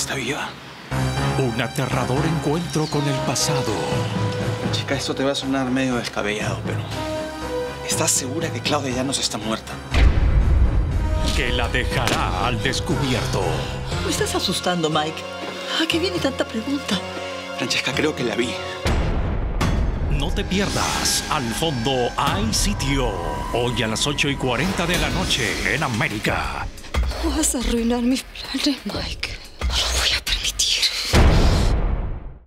está viva. Un aterrador encuentro con el pasado. Chica, esto te va a sonar medio descabellado, pero... ¿estás segura que Claudia ya no está muerta? Que la dejará al descubierto. Me estás asustando, Mike. ¿A qué viene tanta pregunta? Francesca, creo que la vi. No te pierdas Al Fondo, Hay Sitio. Hoy a las 8:40 de la noche en América. Vas a arruinar mis planes, Mike.